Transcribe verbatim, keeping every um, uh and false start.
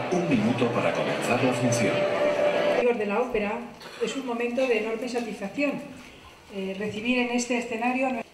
falta un minuto para comenzar la función. De la ópera es un momento de enorme satisfacción. Eh, recibir en este escenario...